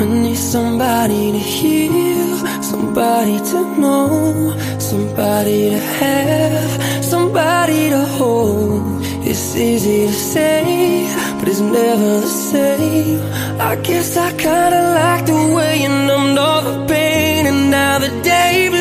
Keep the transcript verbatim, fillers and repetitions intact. I need somebody to heal, somebody to know, somebody to have, somebody to hold. It's easy to say, but it's never the same. I guess I kinda like the way you numbed all the pain, and now the day